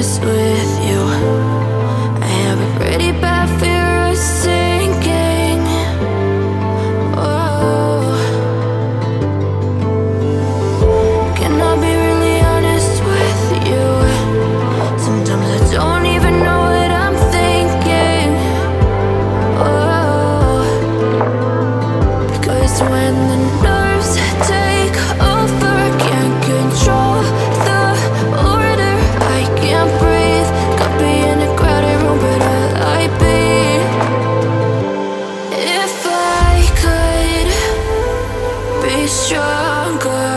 honest with you, I have a pretty bad fear of sinking. Oh, can I be really honest with you? Sometimes I don't even know what I'm thinking. Oh, 'cause when the nerves take over, I can't control the order. I can't breathe. Could be in a crowded room, but will I be? If I could be stronger,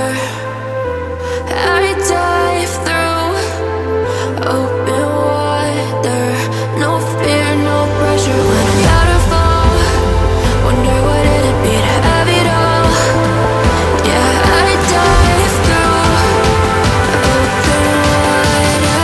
I'd dive through open water. No fear, no pressure. When I'm out of all, wonder what it'd be to have it all. Yeah, I'd dive through open water.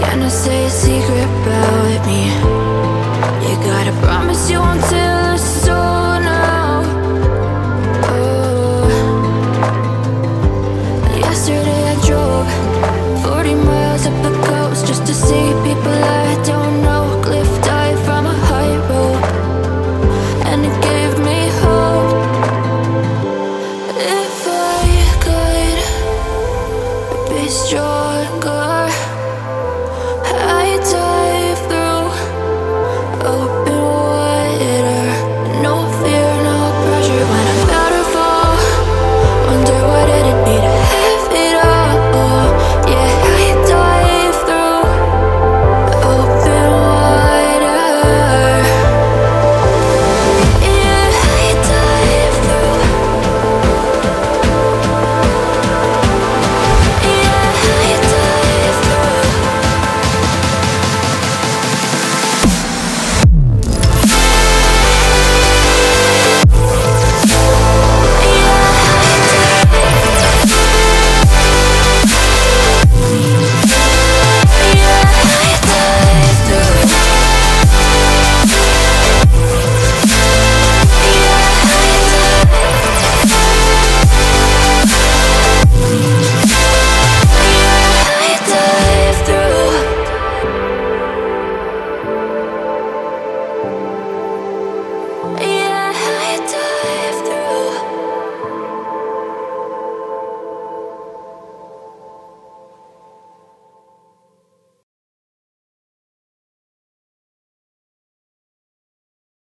Gonna say a secret about me. You gotta promise you won't tell.